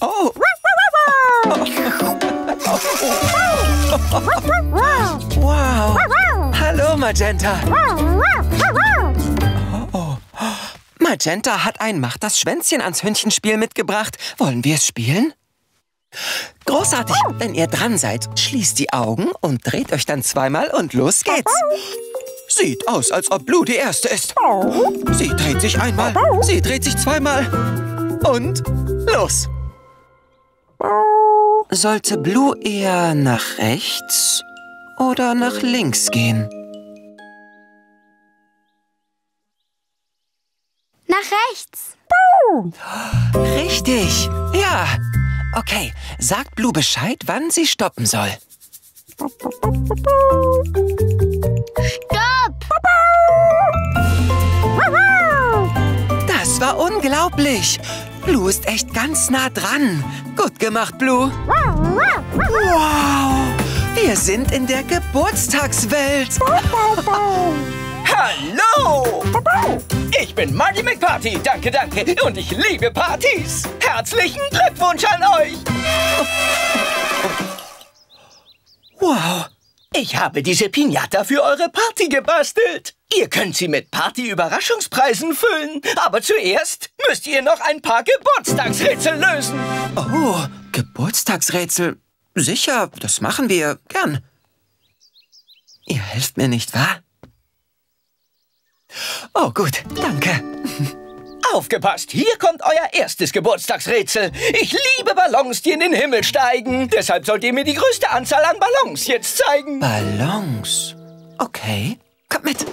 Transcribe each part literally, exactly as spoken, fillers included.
Oh. Wow. Hallo, Magenta. Oh, oh. Magenta hat ein Mach das Schwänzchen ans Hündchenspiel mitgebracht. Wollen wir es spielen? Großartig! Wenn ihr dran seid, schließt die Augen und dreht euch dann zweimal und los geht's. Sieht aus, als ob Blue die Erste ist. Sie dreht sich einmal, sie dreht sich zweimal und los. Sollte Blue eher nach rechts oder nach links gehen? Nach rechts. Richtig, ja. Okay, sagt Blue Bescheid, wann sie stoppen soll. Stopp! Das war unglaublich. Blue ist echt ganz nah dran. Gut gemacht, Blue. Wow, wir sind in der Geburtstagswelt. Hallo! Ich bin Marty McParty, danke, danke, und ich liebe Partys. Herzlichen Glückwunsch an euch! Wow! Ich habe diese Piñata für eure Party gebastelt. Ihr könnt sie mit Party-Überraschungspreisen füllen, aber zuerst müsst ihr noch ein paar Geburtstagsrätsel lösen. Oh, Geburtstagsrätsel? Sicher, das machen wir gern. Ihr helft mir nicht, wahr? Oh gut, danke. Aufgepasst, hier kommt euer erstes Geburtstagsrätsel. Ich liebe Ballons, die in den Himmel steigen. Deshalb sollt ihr mir die größte Anzahl an Ballons jetzt zeigen. Ballons? Okay, kommt mit.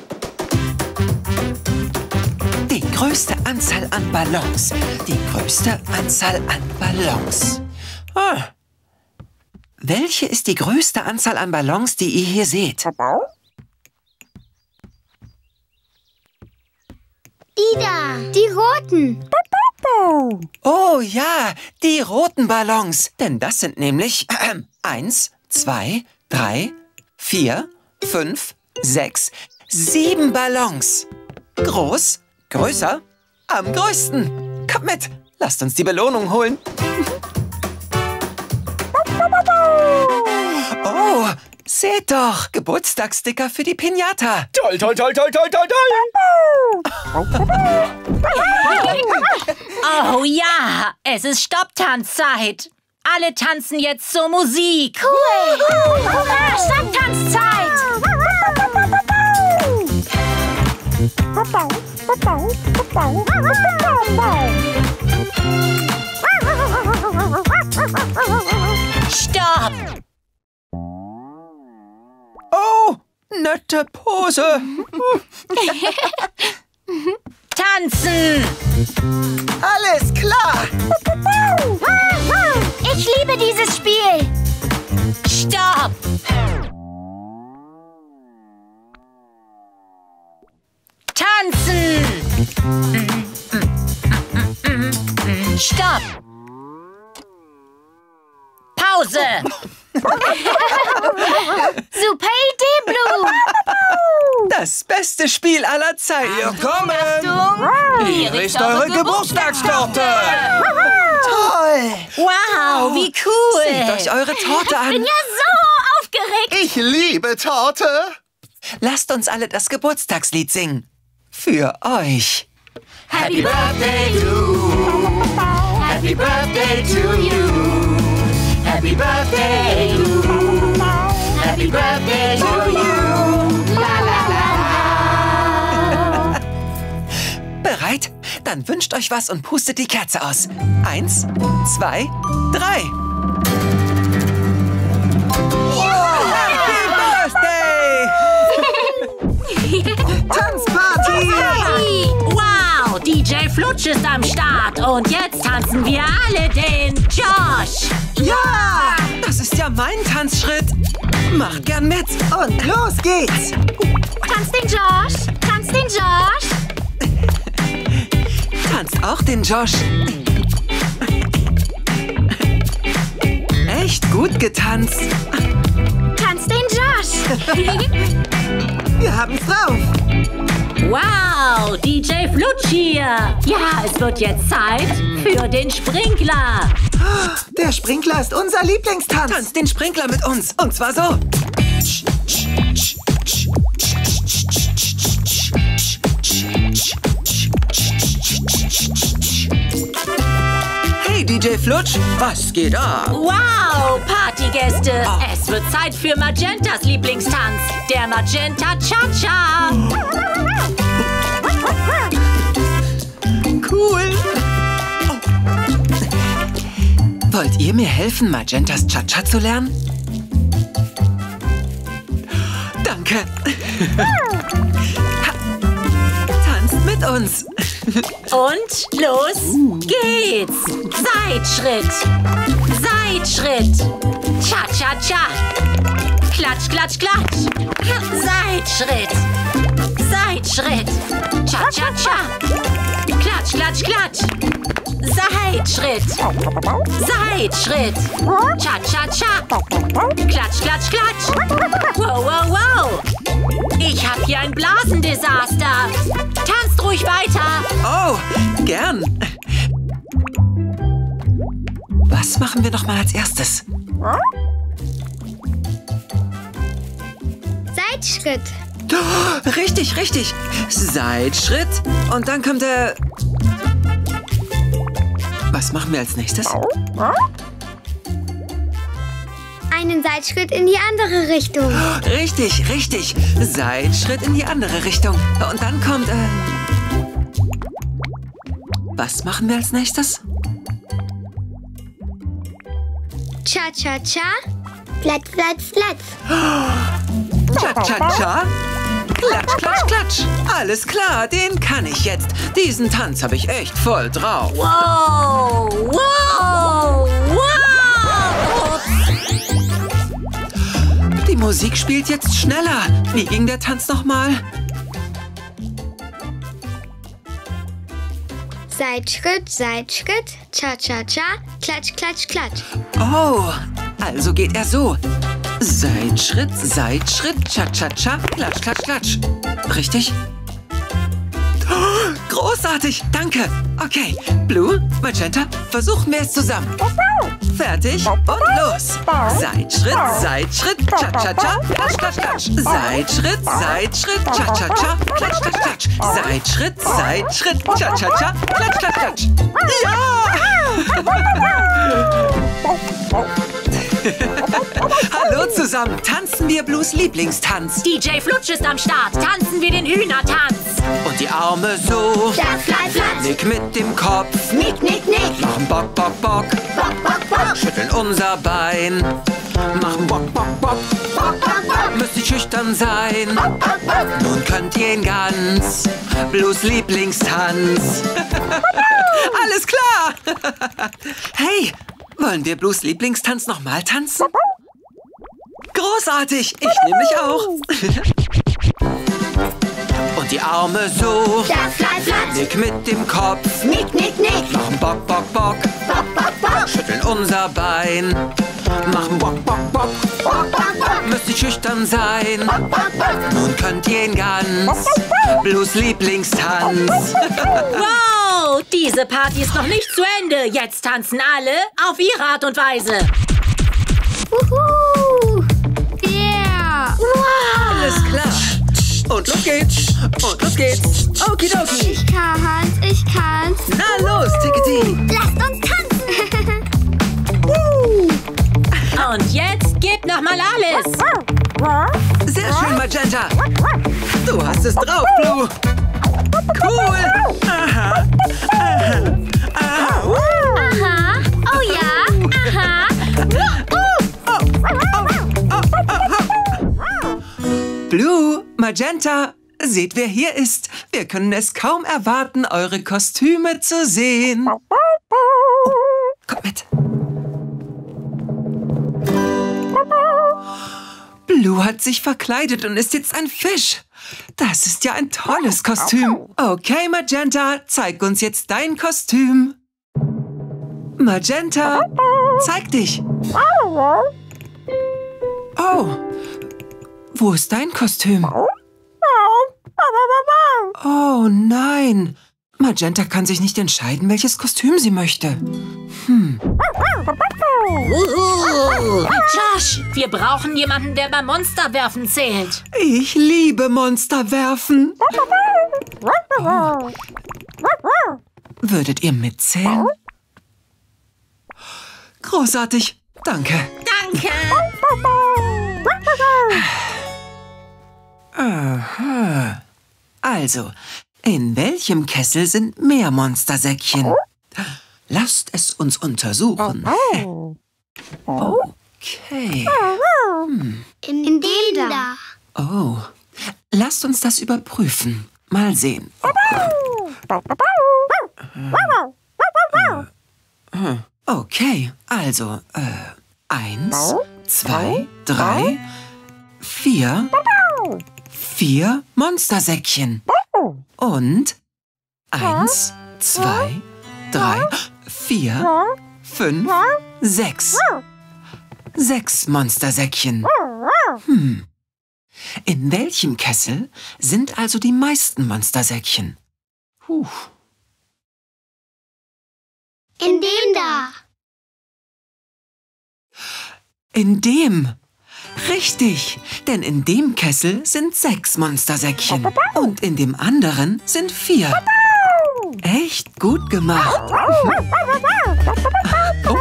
Die größte Anzahl an Ballons. Die größte Anzahl an Ballons. Ah. Welche ist die größte Anzahl an Ballons, die ihr hier seht? Ida, die roten. Oh ja, die roten Ballons. Denn das sind nämlich äh, eins, zwei, drei, vier, fünf, sechs, sieben Ballons. Groß, größer, am größten. Kommt mit, lasst uns die Belohnung holen. Oh, seht doch, Geburtstagssticker für die Piñata. Toll, toll, toll, toll, toll, toll, toll. Oh ja, es ist Stopptanzzeit. Alle tanzen jetzt zur Musik. Cool. Hurra, Stopptanzzeit. Stopp. Oh, nette Pose. Tanzen! Alles klar! Ich liebe dieses Spiel! Stopp! Tanzen! Stopp! Pause! Super Idee, Blue! Das beste Spiel aller Zeiten! Willkommen! Achtung. Hier ist eure Geburtstagstorte! Toll! Wow, wie cool! Seht euch eure Torte an! Ich bin ja so aufgeregt! Ich liebe Torte! Lasst uns alle das Geburtstagslied singen. Für euch! Happy Birthday to! Happy Birthday to you! Happy Birthday to you. Happy Birthday to you. La, la, la, la. Bereit? Dann wünscht euch was und pustet die Kerze aus. Eins, zwei, drei. Wow, Happy Birthday! Tanzparty! Wow, D J Flutsch ist am Start. Und jetzt tanzen wir alle den Josh. Ja! Das ist ja mein Tanzschritt. Macht gern mit und los geht's. Tanz den Josh. Tanz den Josh. Tanzt auch den Josh. Echt gut getanzt. Tanz den Josh. Wir haben's drauf. Wow, D J Flutsch hier. Ja, es wird jetzt Zeit für den Sprinkler. Der Sprinkler ist unser Lieblingstanz. Tanz den Sprinkler mit uns. Und zwar so. Hey D J Flutsch, was geht ab? Wow, Partygäste. Ah. Es wird Zeit für Magentas Lieblingstanz, der Magenta Cha-Cha. Cool. Oh. Wollt ihr mir helfen, Magentas Cha-Cha zu lernen? Danke. Tanzt mit uns. Und los geht's. Seitschritt. Seitschritt. Cha-cha-cha. Klatsch, klatsch, klatsch. Seitschritt. Seitschritt. Cha-cha-cha. Klatsch, klatsch, klatsch. Seitschritt. Seitschritt. Cha-cha-cha. Klatsch, klatsch, klatsch. Wow, wow, wow. Ich hab hier ein Blasendesaster. Tanzt ruhig weiter. Oh, gern. Was machen wir noch mal als erstes? Seitschritt. Oh, richtig, richtig. Seitschritt. Und dann kommt der... Was machen wir als nächstes? Einen Seitschritt in die andere Richtung. Richtig, richtig. Seitschritt in die andere Richtung. Und dann kommt... Äh, was machen wir als nächstes? Cha-cha-cha. Platz, Platz, Platz. Cha-cha-cha. Klatsch, klatsch, klatsch. Alles klar, den kann ich jetzt. Diesen Tanz habe ich echt voll drauf. Wow, wow, wow. Die Musik spielt jetzt schneller. Wie ging der Tanz nochmal? Seitschritt, Seitschritt, Cha-Cha-Cha, Klatsch, Klatsch, Klatsch. Oh, also geht er so. Seitschritt, Seitschritt, Cha-Cha-Cha, Klatsch, Klatsch, Klatsch. Richtig? Oh, großartig, danke. Okay, Blue, Magenta, versuchen wir es zusammen. Fertig und los. Seitschritt, Seitschritt, Cha-Cha-Cha, Klatsch, Klatsch, Klatsch. Seitschritt, Seitschritt, Cha-Cha-Cha, Klatsch, Klatsch, Klatsch. Seitschritt, Seitschritt, Cha-Cha-Cha, Klatsch, Klatsch, Klatsch. Ja! Hallo zusammen, tanzen wir Blues Lieblingstanz. D J Flutsch ist am Start, tanzen wir den Hühnertanz. Und die Arme so, flatt, flatt, flatt. Nick mit dem Kopf, nick, nick, nick. Machen Bock, Bock, Bock, Bock, Bock, Bock. Schütteln unser Bein, machen Bock, Bock, Bock, Bock, Bock, Bock. Müsst ihr schüchtern sein, Bock, Bock, Bock. Nun könnt ihr ihn ganz, Blues Lieblingstanz. Alles klar. Hey, wollen wir Blues Lieblingstanz nochmal tanzen? Großartig! Ich nehme mich auch. Und die Arme so. Flatt, flatt, flatt. Nick mit dem Kopf. Nick, nick, nick. Machen Bock, Bock, Bock. Bock, Bock, Bock. Schütteln unser Bein. Machen Bock, Bock, Bock. Bock, Bock, Bock. Müsst ihr schüchtern sein. Bock, Bock, Bock. Nun könnt ihr ihn ganz. Blues Lieblingstanz. Wow! Diese Party ist noch nicht zu Ende. Jetzt tanzen alle auf ihre Art und Weise. Uhu. Wow. Alles klar. Und los geht's. Und los geht's. Okidoki. Ich kann's, ich kann's. Na los, Tickety. Lasst uns tanzen. Und jetzt gebt nochmal alles. Sehr schön, Magenta. Du hast es drauf, Blue. Cool. Aha. Aha. Aha. Aha. Oh ja. Aha. Oh, oh, oh. Blue, Magenta, seht, wer hier ist. Wir können es kaum erwarten, eure Kostüme zu sehen. Oh, kommt mit. Blue hat sich verkleidet und ist jetzt ein Fisch. Das ist ja ein tolles Kostüm. Okay, Magenta, zeig uns jetzt dein Kostüm. Magenta, zeig dich. Oh. Wo ist dein Kostüm? Oh nein! Magenta kann sich nicht entscheiden, welches Kostüm sie möchte. Hm. Uh, Josh, wir brauchen jemanden, der bei Monsterwerfen zählt. Ich liebe Monsterwerfen. Oh. Würdet ihr mitzählen? Großartig. Danke. Danke. Aha. Also, in welchem Kessel sind mehr Monstersäckchen? Lasst es uns untersuchen. Okay. Hm. In, in dem da. Oh, lasst uns das überprüfen. Mal sehen. Okay, also äh, eins, zwei, drei, vier, vier Monstersäckchen. Und eins, zwei, drei, vier, fünf, sechs. Sechs Monstersäckchen. Hm. In welchem Kessel sind also die meisten Monstersäckchen? Huh. In dem da. In dem. Richtig, denn in dem Kessel sind sechs Monstersäckchen und in dem anderen sind vier. Echt gut gemacht. Oh.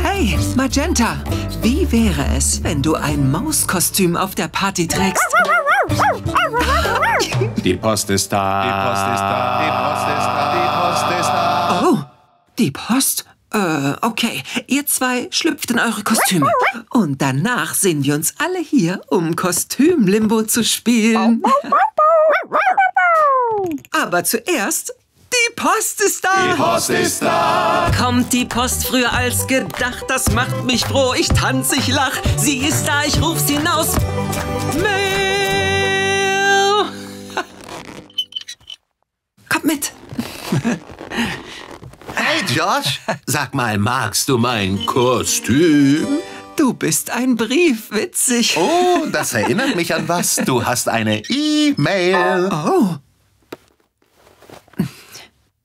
Hey, Magenta, wie wäre es, wenn du ein Mauskostüm auf der Party trägst? Die Post ist da. Die Post ist da. Die Post ist da. Die Post ist da. Oh, die Post? Äh, okay. Ihr zwei schlüpft in eure Kostüme. Und danach sehen wir uns alle hier, um Kostümlimbo zu spielen. Aber zuerst... Die Post ist da! Die Post ist da! Kommt die Post früher als gedacht, das macht mich froh. Ich tanze, ich lach, sie ist da, ich ruf's hinaus. Mail! Kommt mit! Hey Josh, sag mal, magst du mein Kostüm? Du bist ein Brief, witzig. Oh, das erinnert mich an was. Du hast eine E-Mail. Oh.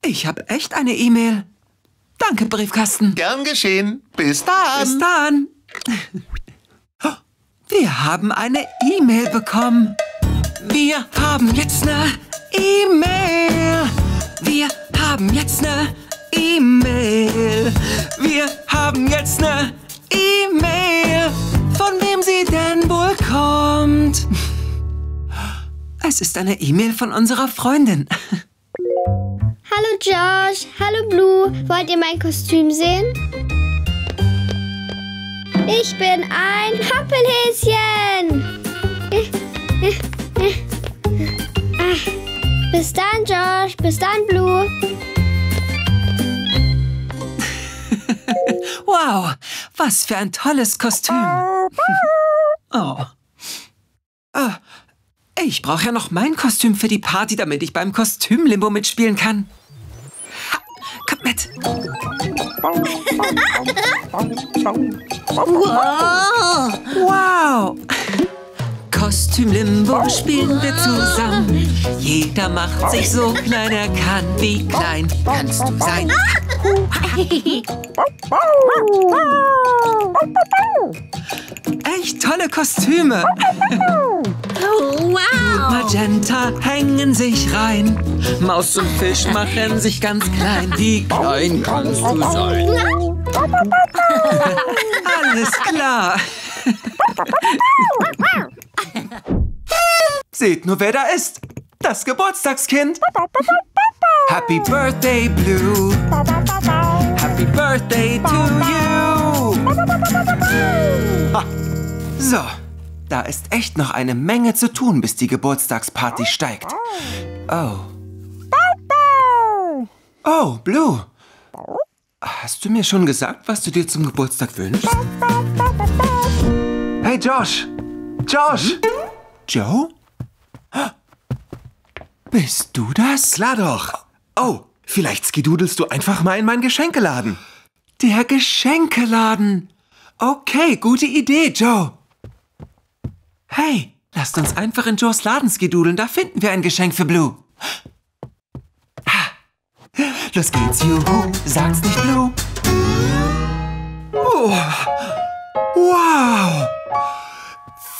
Ich habe echt eine E-Mail. Danke, Briefkasten. Gern geschehen. Bis dann. Bis dann. Wir haben eine E-Mail bekommen. Wir haben jetzt eine E-Mail. Wir haben jetzt eine E-Mail. Wir haben jetzt eine E-Mail. Von wem sie denn wohl kommt? Es ist eine E-Mail von unserer Freundin. Hallo Josh, hallo Blue, wollt ihr mein Kostüm sehen? Ich bin ein Hoppelhäschen. Bis dann Josh, bis dann Blue. Wow, was für ein tolles Kostüm. Oh. Oh. Ich brauche ja noch mein Kostüm für die Party, damit ich beim Kostümlimbo mitspielen kann. Ha, kommt mit. Wow. Wow. Kostümlimbo spielen wir zusammen. Jeder macht sich so klein er kann. Wie klein kannst du sein? Echt tolle Kostüme. Oh, wow. Magenta hängen sich rein. Maus und Fisch machen sich ganz klein. Wie klein kannst du sein? Alles klar. Seht nur, wer da ist. Das Geburtstagskind. Happy Birthday, Blue. Happy Birthday to you. So. Da ist echt noch eine Menge zu tun, bis die Geburtstagsparty steigt. Oh. Oh, Blue. Hast du mir schon gesagt, was du dir zum Geburtstag wünschst? Hey, Josh. Josh. Hm? Joe? Bist du das? Klar doch. Oh, vielleicht skidudelst du einfach mal in meinen Geschenkeladen. Der Geschenkeladen. Okay, gute Idee, Joe. Hey, Lasst uns einfach in Joes Laden skidudeln, da finden wir ein Geschenk für Blue. Los geht's, juhu, sag's nicht Blue. Oh, wow,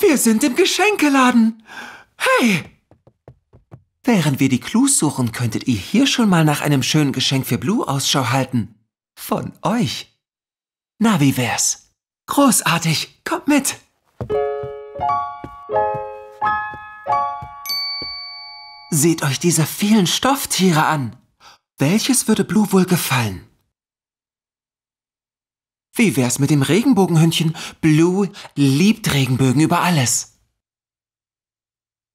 wir sind im Geschenkeladen. Hey! Während wir die Clues suchen, könntet ihr hier schon mal nach einem schönen Geschenk für Blue Ausschau halten. Von euch. Na, wie wär's? Großartig, kommt mit! Seht euch diese vielen Stofftiere an. Welches würde Blue wohl gefallen? Wie wär's mit dem Regenbogenhündchen? Blue liebt Regenbögen über alles.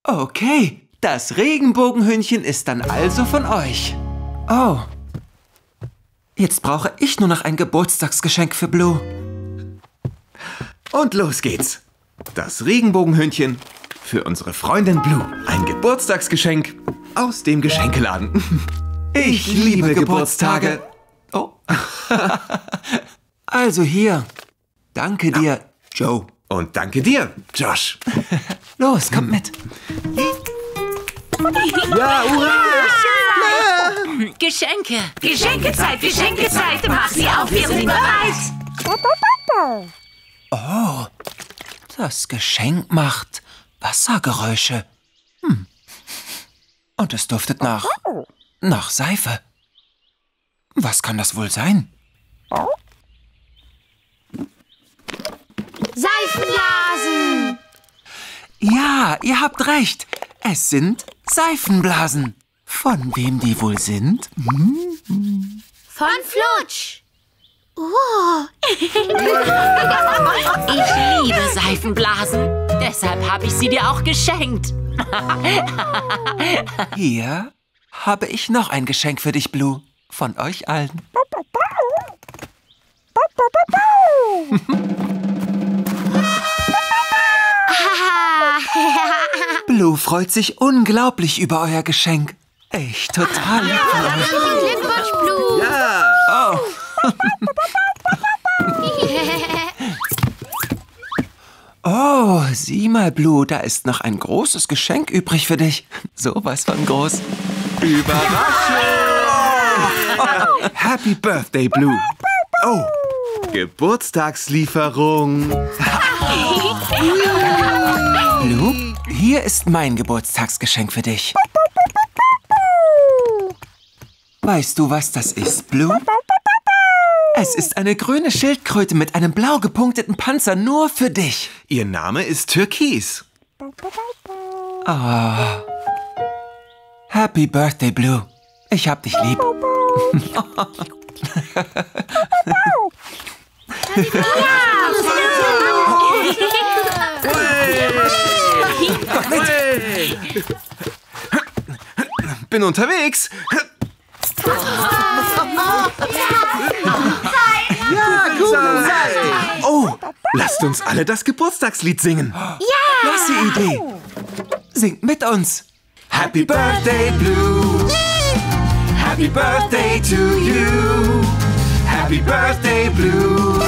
Okay, das Regenbogenhündchen ist dann also von euch. Oh, jetzt brauche ich nur noch ein Geburtstagsgeschenk für Blue. Und los geht's. Das Regenbogenhündchen für unsere Freundin Blue. Ein Geburtstagsgeschenk aus dem Geschenkeladen. Ich liebe Geburtstage. Oh. Also hier. Danke dir, ah. Joe. Und danke dir, Josh. Los, kommt mit. Ja, hurra! Ja. Geschenke. Geschenkezeit, Geschenkezeit. Mach sie auf, wir sind bereit. Oh, das Geschenk macht Wassergeräusche. Hm. Und es duftet nach... nach Seife. Was kann das wohl sein? Seifenblasen! Ja, ihr habt recht. Es sind Seifenblasen. Von wem die wohl sind? Hm? Von Flutsch. Oh. Ich liebe Seifenblasen. Deshalb habe ich sie dir auch geschenkt. Hier habe ich noch ein Geschenk für dich, Blue. Von euch allen. Blue freut sich unglaublich über euer Geschenk. Echt total lieb von euch. Glückwunsch, Blue! Ja! Oh! Oh, sieh mal, Blue, da ist noch ein großes Geschenk übrig für dich. Sowas von groß. Überraschung! Happy Birthday, Blue! Oh, Geburtstagslieferung! Blue, hier ist mein Geburtstagsgeschenk für dich. Weißt du, was das ist, Blue? Es ist eine grüne Schildkröte mit einem blau gepunkteten Panzer nur für dich. Ihr Name ist Türkis. Oh. Happy Birthday, Blue. Ich hab dich lieb. Bin unterwegs. Oh. Oh. Ja, gut. Oh, lasst uns alle das Geburtstagslied singen. Ja! Klasse Idee. Singt mit uns. Happy Birthday, Blue. Happy Birthday to you. Happy Birthday, Blue.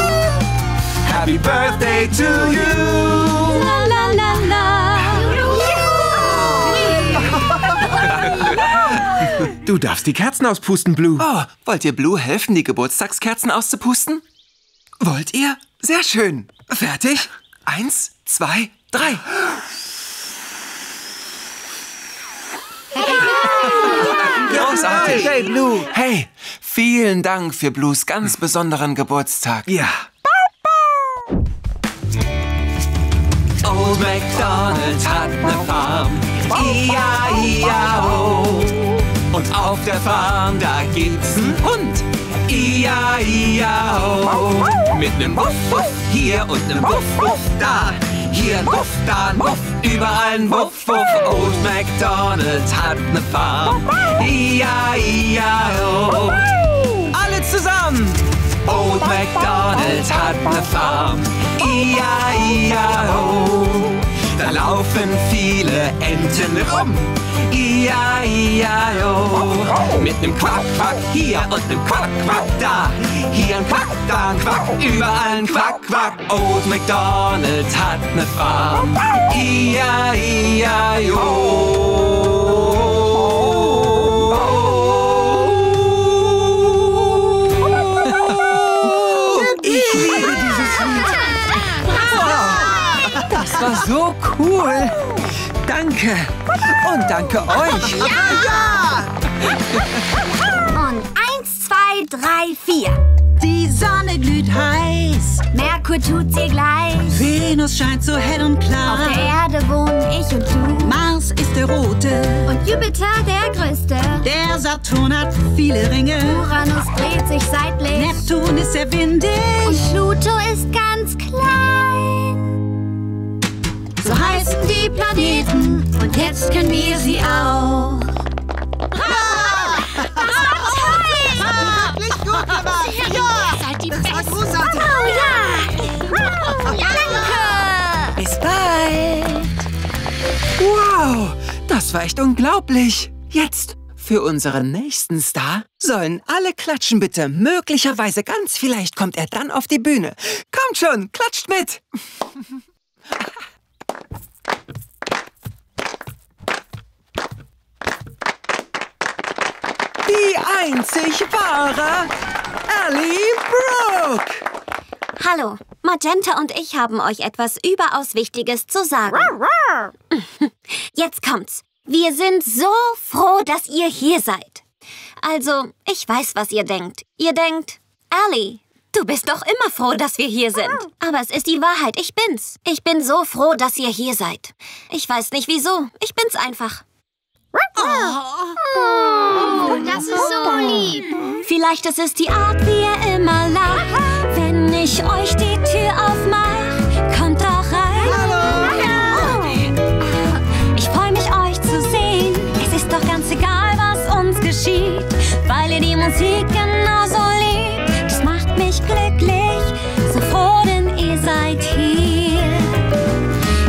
Happy Birthday to you. La, la, la, la. Du darfst die Kerzen auspusten, Blue. Oh, wollt ihr Blue helfen, die Geburtstagskerzen auszupusten? Wollt ihr? Sehr schön. Fertig? Eins, zwei, drei. Großartig. Hey, Blue. Hey, vielen Dank für Blues ganz besonderen Geburtstag. Ja. Old MacDonald hat eine Farm. I A I A O. Und auf der Farm, da gibt's einen Hund. I A I A O. Mit nem Wuff, Wuff hier und nem Wuff, Wuff da. Hier ein Wuff, da ein Wuff, überall ein Wuff, Wuff. Old MacDonald hat ne Farm. I A I A O. Alle zusammen! Old MacDonald hat ne Farm. I A I A O. Da laufen viele Enten mitten rum. I-I-I-O. Mit nem Quack, Quack hier und nem Quack, Quack da. Hier ein Quack, da ein Quack, überall ein Quack, Quack. Old MacDonald hat ne Farm. I-I-I-O. Das war so cool. Danke. Und danke euch. Ja! Und eins, zwei, drei, vier. Die Sonne glüht heiß. Merkur tut's ihr gleich. Venus scheint so hell und klar. Auf der Erde wohnen ich und du. Mars ist der Rote. Und Jupiter der Größte. Der Saturn hat viele Ringe. Uranus dreht sich seitlich. Neptun ist sehr windig. Und Pluto ist ganz klein. So heißen die Planeten und jetzt kennen wir sie auch. Bravo! Das war toll! Ah, wirklich gut gemacht! Ja, ihr seid die Besten! Das war großartig! Oh ja! Ja, danke! Bis bald! Wow, das war echt unglaublich! Jetzt, für unseren nächsten Star, sollen alle klatschen bitte. Möglicherweise ganz vielleicht kommt er dann auf die Bühne. Kommt schon, klatscht mit! Die einzig wahre Ali Brooke! Hallo, Magenta und ich haben euch etwas überaus Wichtiges zu sagen. Jetzt kommt's. Wir sind so froh, dass ihr hier seid. Also, ich weiß, was ihr denkt. Ihr denkt, Ali, du bist doch immer froh, dass wir hier sind. Aber es ist die Wahrheit, ich bin's. Ich bin so froh, dass ihr hier seid. Ich weiß nicht wieso, ich bin's einfach. Oh. Oh, das ist so lieb. Vielleicht ist es die Art, wie ihr immer lacht. Wenn ich euch die Tür aufmache, kommt doch rein. Hallo. Oh. Ich freue mich, euch zu sehen. Es ist doch ganz egal, was uns geschieht, weil ihr die Musik genauso liebt. Das macht mich glücklich, so froh, denn ihr seid hier.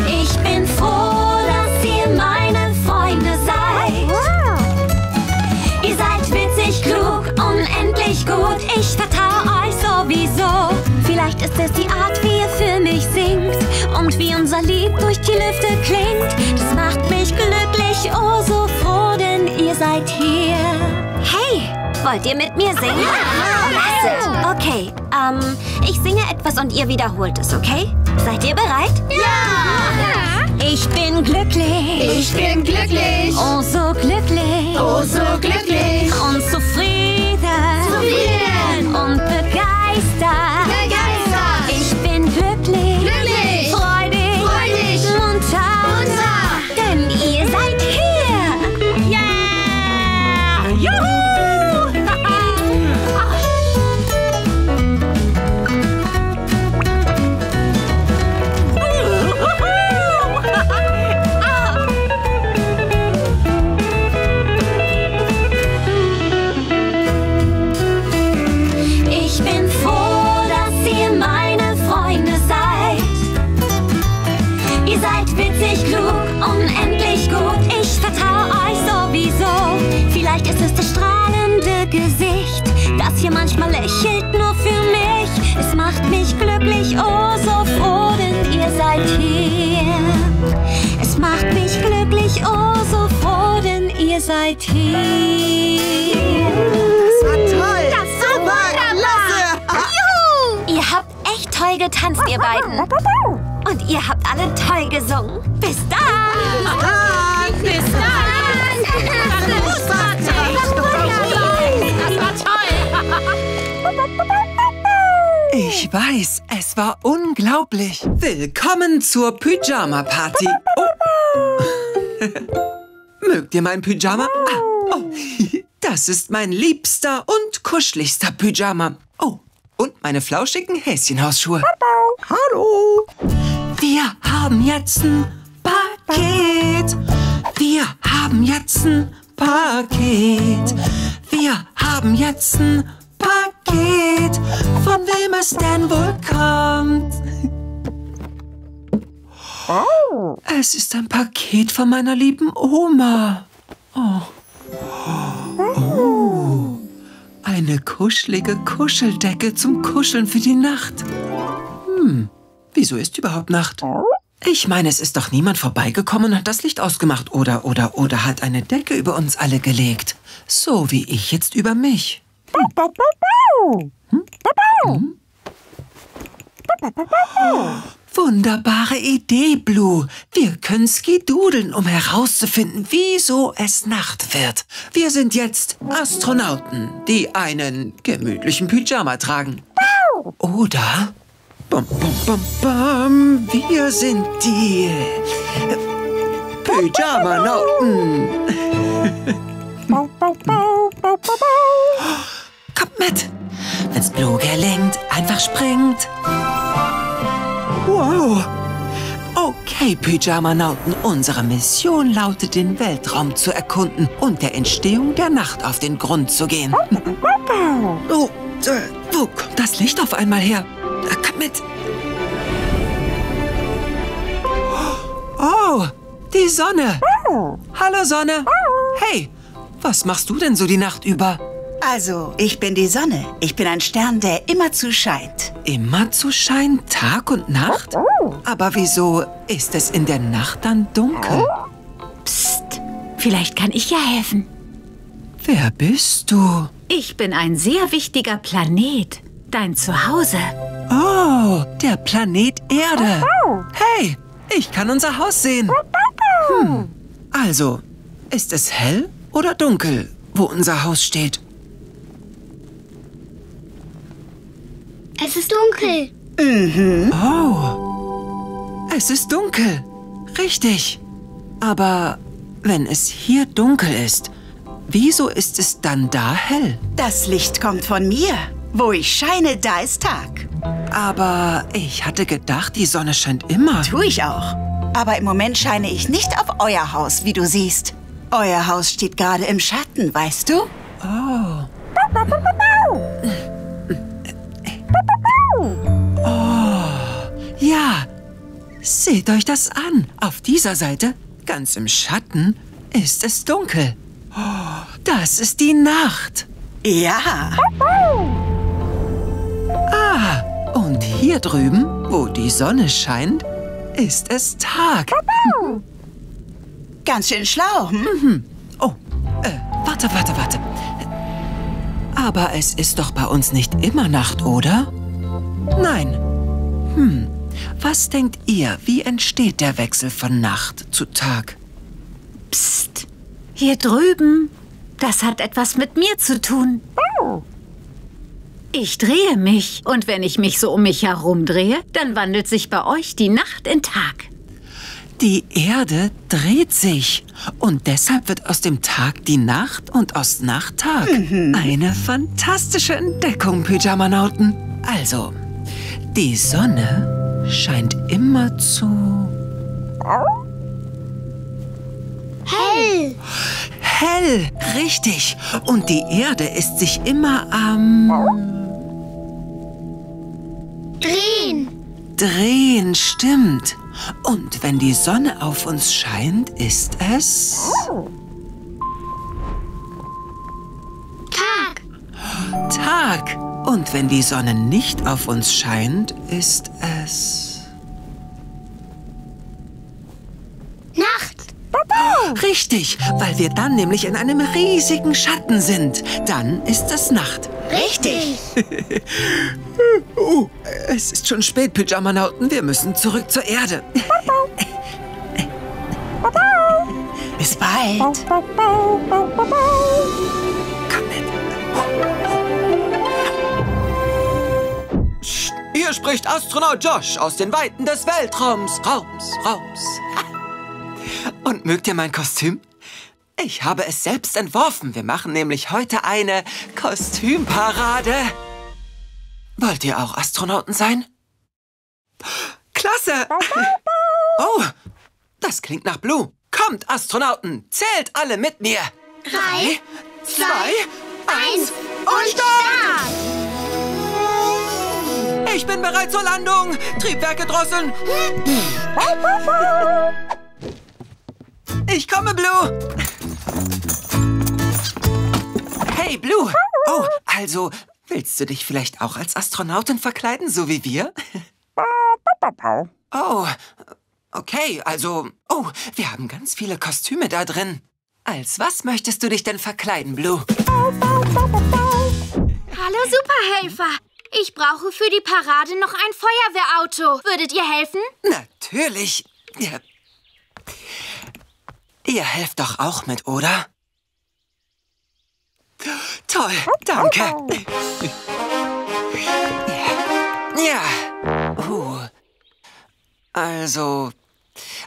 Ich bin froh, dass ihr meine Freunde seid. Wow. Ihr seid witzig, klug, unendlich gut. Ich vertraue euch sowieso. Vielleicht ist es die Art, wie ihr für mich singt und wie unser Lied durch die Lüfte klingt. Das macht mich glücklich, oh so froh, denn ihr seid hier. Hey! Wollt ihr mit mir singen? Ja! Okay, ähm, ich singe etwas und ihr wiederholt es, okay? Seid ihr bereit? Ja! Ich bin glücklich. Ich bin glücklich. Oh, so glücklich. Oh, so glücklich. Und zufrieden. Zufrieden. Und begeistert. Begeistert. Ich bin glücklich. Glücklich. Freudig. Freudig. Munter. Munter. Denn ihr seid hier. Ja! Yeah. Juhu! Das hier manchmal lächelt nur für mich. Es macht mich glücklich, oh so froh, denn ihr seid hier. Es macht mich glücklich, oh so froh, denn ihr seid hier. Das war toll! Das war super! Juhu! Ihr habt echt toll getanzt, ihr beiden. Und ihr habt alle toll gesungen. Bis dann! Bis dann! Bis dann! Das war toll! Das war toll! Ich weiß, es war unglaublich. Willkommen zur Pyjama-Party. Oh. Mögt ihr mein Pyjama? Ah, oh. Das ist mein liebster und kuscheligster Pyjama. Oh, und meine flauschigen Häschenhausschuhe. Hallo. Wir haben jetzt ein Paket. Wir haben jetzt ein Paket. Wir haben jetzt ein Paket. Von wem es denn wohl kommt? Oh. Es ist ein Paket von meiner lieben Oma. Oh. Oh. Eine kuschelige Kuscheldecke zum Kuscheln für die Nacht. Hm, wieso ist überhaupt Nacht? Ich meine, es ist doch niemand vorbeigekommen und hat das Licht ausgemacht oder, oder, oder hat eine Decke über uns alle gelegt. So wie ich jetzt über mich. Hm? Hm? Oh, wunderbare Idee, Blue. Wir können skidudeln, um herauszufinden, wieso es Nacht wird. Wir sind jetzt Astronauten, die einen gemütlichen Pyjama tragen. Oder... Bum, bum, bum, bum. Wir sind die Pyjama-Nauten. Kommt mit. Wenn's Blue gelingt, einfach springt. Wow. Okay, Pyjama-Nauten, unsere Mission lautet, den Weltraum zu erkunden und der Entstehung der Nacht auf den Grund zu gehen. Oh, äh, wo kommt das Licht auf einmal her? Kommt mit. Oh, die Sonne. Hallo, Sonne. Hey, was machst du denn so die Nacht über? Also, ich bin die Sonne. Ich bin ein Stern, der immerzu scheint. Immerzu scheint, Tag und Nacht? Aber wieso ist es in der Nacht dann dunkel? Psst, vielleicht kann ich ja helfen. Wer bist du? Ich bin ein sehr wichtiger Planet. Dein Zuhause. Oh, der Planet Erde. Hey, ich kann unser Haus sehen. Hm. Also, ist es hell oder dunkel, wo unser Haus steht? Es ist dunkel. Mhm. Oh, es ist dunkel. Richtig. Aber wenn es hier dunkel ist, wieso ist es dann da hell? Das Licht kommt von mir. Wo ich scheine, da ist Tag. Aber ich hatte gedacht, die Sonne scheint immer. Tue ich auch. Aber im Moment scheine ich nicht auf euer Haus, wie du siehst. Euer Haus steht gerade im Schatten, weißt du? Oh. Oh. Ja. Seht euch das an. Auf dieser Seite, ganz im Schatten, ist es dunkel. Oh. Das ist die Nacht. Ja. Ah, und hier drüben, wo die Sonne scheint, ist es Tag. Ganz schön schlau, hm? Mhm. Oh, äh, warte, warte, warte. Aber es ist doch bei uns nicht immer Nacht, oder? Nein. Hm, was denkt ihr, wie entsteht der Wechsel von Nacht zu Tag? Psst, hier drüben, das hat etwas mit mir zu tun. Ich drehe mich. Und wenn ich mich so um mich herum drehe, dann wandelt sich bei euch die Nacht in Tag. Die Erde dreht sich. Und deshalb wird aus dem Tag die Nacht und aus Nacht Tag. Mhm. Eine fantastische Entdeckung, Pyjamanauten. Also, die Sonne scheint immer zu... Hell. Hell, richtig. Und die Erde ist sich immer am... Ähm Drehen. Drehen, stimmt. Und wenn die Sonne auf uns scheint, ist es... Tag. Tag. Und wenn die Sonne nicht auf uns scheint, ist es... Nacht. Richtig, weil wir dann nämlich in einem riesigen Schatten sind. Dann ist es Nacht. Richtig. Oh, es ist schon spät, Pyjamanauten. Wir müssen zurück zur Erde. Bis bald. Komm mit. Hier spricht Astronaut Josh aus den Weiten des Weltraums. Raums, Raums. Und mögt ihr mein Kostüm? Ich habe es selbst entworfen. Wir machen nämlich heute eine Kostümparade. Wollt ihr auch Astronauten sein? Klasse! Oh, das klingt nach Blue. Kommt, Astronauten, zählt alle mit mir. Drei, zwei, eins und Start! Ich bin bereit zur Landung. Triebwerke drosseln. Ich komme, Blue. Hey, Blue. Oh, also, willst du dich vielleicht auch als Astronautin verkleiden, so wie wir? Oh, okay, also... Oh, wir haben ganz viele Kostüme da drin. Als was möchtest du dich denn verkleiden, Blue? Hallo, Superhelfer. Ich brauche für die Parade noch ein Feuerwehrauto. Würdet ihr helfen? Natürlich. Ja. Ihr helft doch auch mit, oder? Toll, danke. Ja. Uh. Also,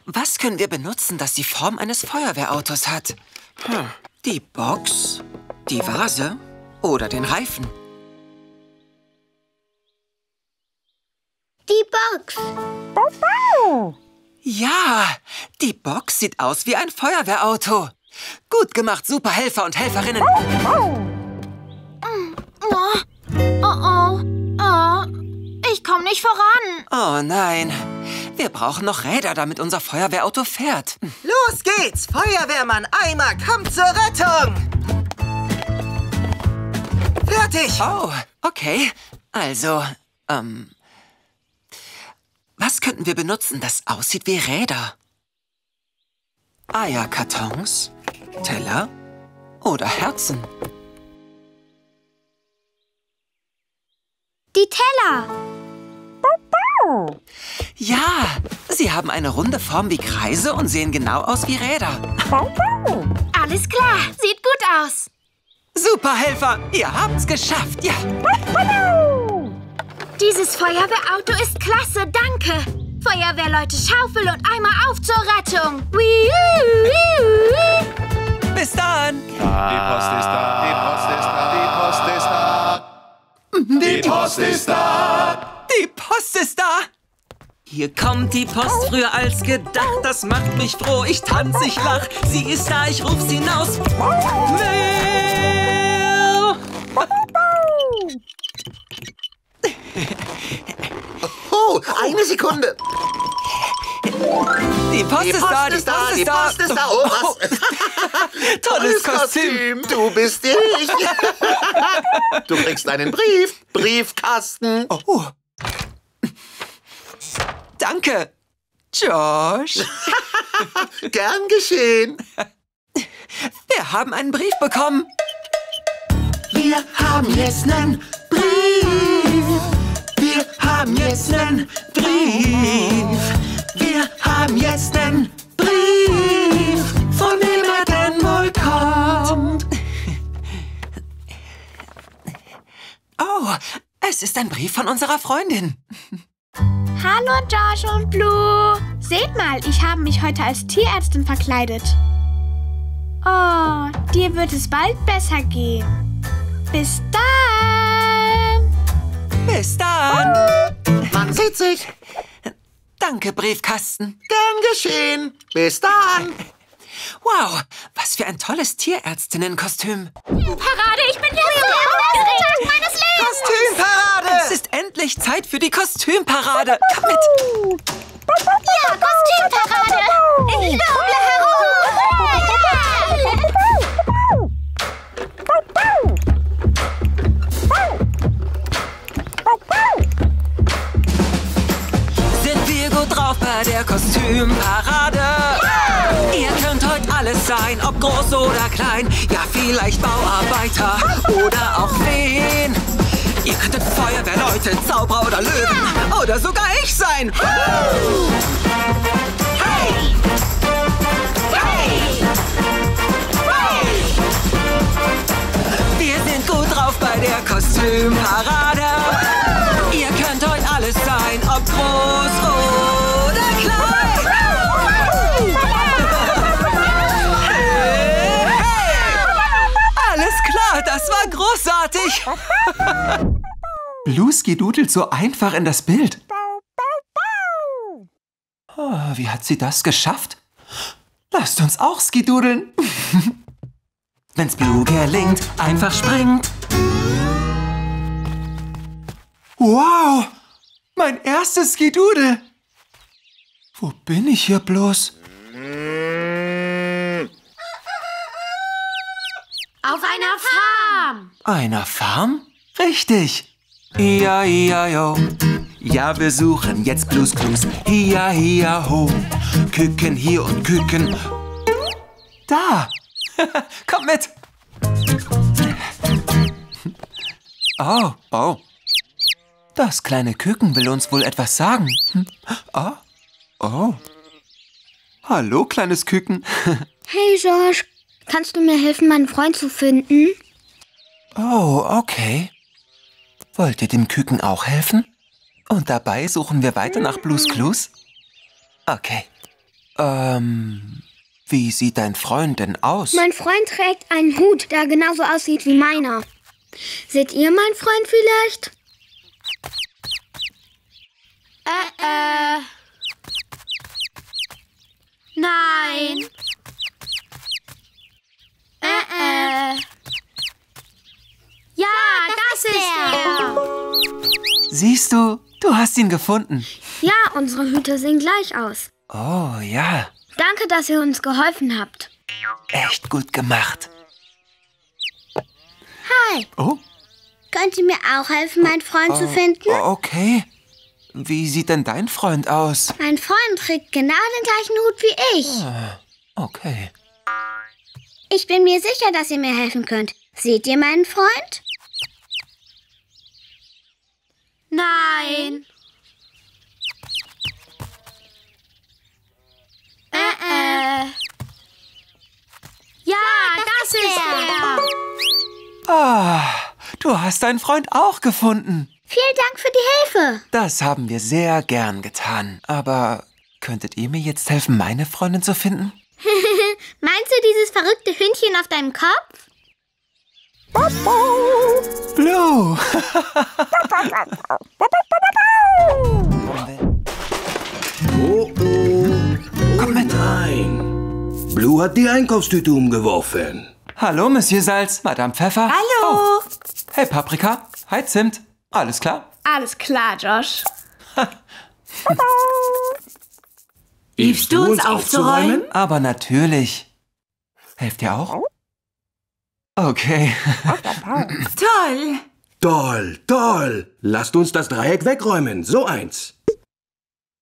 was können wir benutzen, das die Form eines Feuerwehrautos hat? Hm. Die Box, die Vase oder den Reifen? Die Box. Ja, die Box sieht aus wie ein Feuerwehrauto. Gut gemacht, Superhelfer und Helferinnen. Oh, oh, oh. Ich komme nicht voran. Oh nein. Wir brauchen noch Räder, damit unser Feuerwehrauto fährt. Los geht's! Feuerwehrmann Eimer kommt zur Rettung! Fertig! Oh, okay. Also, ähm... was könnten wir benutzen, das aussieht wie Räder? Eierkartons, Teller oder Herzen? Die Teller. Ja, sie haben eine runde Form wie Kreise und sehen genau aus wie Räder. Alles klar, sieht gut aus. Superhelfer, ihr habt's geschafft, ja. Dieses Feuerwehrauto ist klasse, danke. Feuerwehrleute, Schaufel und Eimer auf zur Rettung. Bis dann. Die Post ist da, die Post ist da, die Post ist da. Die Post ist da! Die Post ist da! Hier kommt die Post, früher als gedacht. Das macht mich froh, ich tanze, ich lach. Sie ist da, ich ruf sie hinaus. Mail! Oh, eine Sekunde! Die Post, die Post ist da, die Post ist da, die Post ist da, oh was. Tolles Kostüm. Kostüm, du bist ich. Du kriegst einen Brief, Briefkasten. Oh. Danke, Josh. Gern geschehen. Wir haben einen Brief bekommen. Wir haben jetzt einen Brief. Wir haben jetzt einen Brief. Wir haben jetzt einen Brief, von dem er denn wohl kommt. Oh, es ist ein Brief von unserer Freundin. Hallo Josh und Blue. Seht mal, ich habe mich heute als Tierärztin verkleidet. Oh, dir wird es bald besser gehen. Bis dann. Bis dann. Man sieht sich. Danke, Briefkasten. Gern geschehen. Bis dann. Wow, was für ein tolles Tierärztinnenkostüm. Parade, ich bin jetzt so aufgeregt. Meines Lebens. Kostümparade. Es ist endlich Zeit für die Kostümparade. Komm mit. Ja, Kostümparade. Ich laufe herum. Ja. Drauf bei der Kostümparade. Yeah! Ihr könnt heute alles sein, ob groß oder klein. Ja, vielleicht Bauarbeiter oder auch Feen. Ihr könntet Feuerwehrleute, Zauberer oder Löwen. Yeah! Oder sogar ich sein. Hey! Hey! Hey! Hey! Wir sind gut drauf bei der Kostümparade. Yeah! Ihr könnt heute alles sein, ob groß oder das war großartig! Blue dudelt so einfach in das Bild. Oh, wie hat sie das geschafft? Lasst uns auch skidudeln. Wenn's Blue gelingt, einfach springt. Wow, Mein erstes Gedude. Wo bin ich hier bloß? Auf einer Farm. Einer Farm? Richtig. Ja, ja, jo. Ja, wir suchen jetzt Blues Clues. Hia, hia, ho. Küken hier und Küken. Da. Kommt mit. Oh, oh. Das kleine Küken will uns wohl etwas sagen. Oh, oh. Hallo, kleines Küken. Hey, Josh. Kannst du mir helfen, meinen Freund zu finden? Oh, okay. Wollt ihr dem Küken auch helfen? Und dabei suchen wir weiter nach Blues Clues? Okay. Ähm, wie sieht dein Freund denn aus? Mein Freund trägt einen Hut, der genauso aussieht wie meiner. Seht ihr meinen Freund vielleicht? Äh, äh. Nein. Äh, äh. Ja, das ist er. Siehst du, du hast ihn gefunden. Ja, unsere Hüte sehen gleich aus. Oh, ja. Danke, dass ihr uns geholfen habt. Echt gut gemacht. Hi. Oh. Könnt ihr mir auch helfen, meinen Freund oh, zu finden? Okay. Wie sieht denn dein Freund aus? Mein Freund trägt genau den gleichen Hut wie ich. Ah, okay. Ich bin mir sicher, dass ihr mir helfen könnt. Seht ihr meinen Freund? Nein. Äh, äh. Ja, das ist er. Ah, du hast deinen Freund auch gefunden. Vielen Dank für die Hilfe. Das haben wir sehr gern getan. Aber könntet ihr mir jetzt helfen, meine Freundin zu finden? Meinst du dieses verrückte Hündchen auf deinem Kopf? Blue! Oh, oh. Komm mit. Nein. Blue hat die Einkaufstüte umgeworfen. Hallo, Monsieur Salz, Madame Pfeffer. Hallo. Oh. Hey, Paprika. Hi, Zimt. Alles klar? Alles klar, Josh. Hilfst du uns aufzuräumen? Aber natürlich. Helft ihr auch? Okay. Toll. Toll, toll. Lasst uns das Dreieck wegräumen. So eins.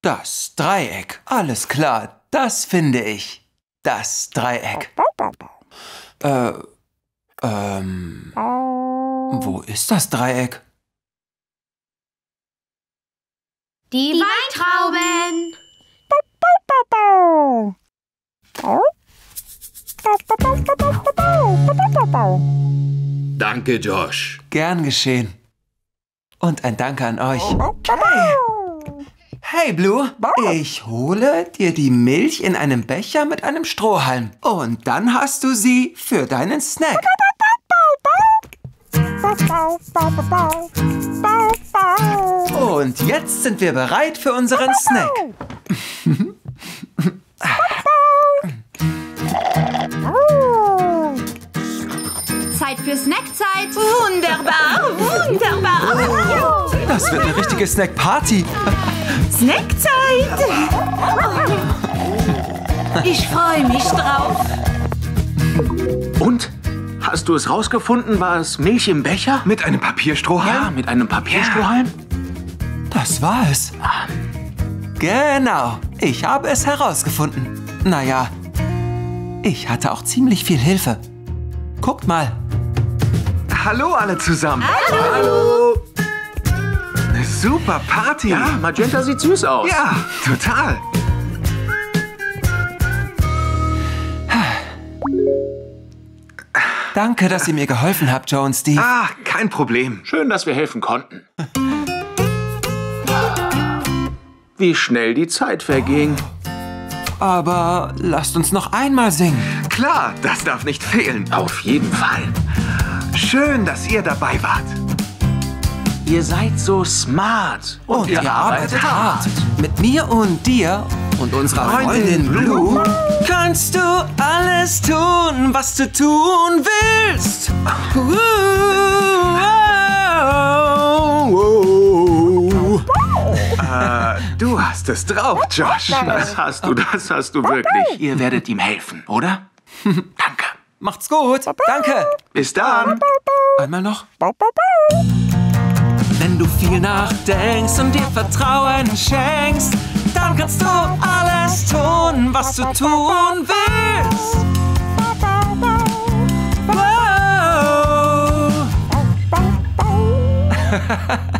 Das Dreieck. Alles klar. Das finde ich. Das Dreieck. Äh, ähm. Wo ist das Dreieck? Die Weintrauben. Danke, Josh. Gern geschehen. Und ein Danke an euch. Okay. Hey, Blue. Ich hole dir die Milch in einem Becher mit einem Strohhalm. Und dann hast du sie für deinen Snack. Und jetzt sind wir bereit für unseren Snack. Zeit für Snackzeit. Wunderbar, wunderbar. Das wird eine richtige Snackparty. Snackzeit. Ich freue mich drauf. Und? Hast du es rausgefunden? War es Milch im Becher? Mit einem Papierstrohhalm? Ja, mit einem Papierstrohhalm. Ja. Das war es. Genau, ich habe es herausgefunden. Naja, ich hatte auch ziemlich viel Hilfe. Guckt mal. Hallo alle zusammen. Hallo. Hallo. Eine super Party. Ja, Magenta sieht süß aus. Ja, total. Danke, dass ihr mir geholfen habt, Joe und Steve. Ah, kein Problem. Schön, dass wir helfen konnten. Wie schnell die Zeit verging. Aber lasst uns noch einmal singen. Klar, das darf nicht fehlen. Auf jeden Fall. Schön, dass ihr dabei wart. Ihr seid so smart. Und, und ihr, ihr arbeitet hart. hart. Mit mir und dir und unserer Freundin, Freundin Blue. Kannst du alles tun, was du tun willst. Wow. hast es drauf, Josh. Das hast du, das hast du wirklich. Ihr werdet ihm helfen, oder? Danke. Macht's gut. Danke. Bis dann. Einmal noch. Wenn du viel nachdenkst und dir Vertrauen schenkst, dann kannst du alles tun, was du tun willst. Wow.